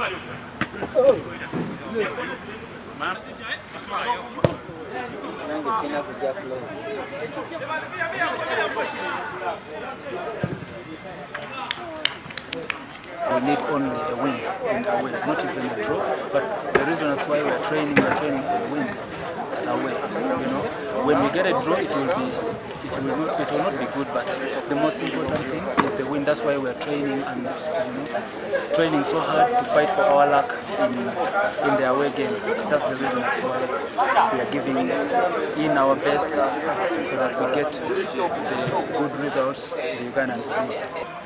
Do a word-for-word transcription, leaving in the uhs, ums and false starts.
We need only a win in our way, not even a draw, but the reason that's why we're training, we're training for a win at our way, you know. When we get a draw, it will be... It will, not, it will not be good, but the most important thing is the win. That's why we're training and um, training so hard to fight for our luck in, in the away game. That's the reason why we are giving in our best so that we get the good results the Ugandans need.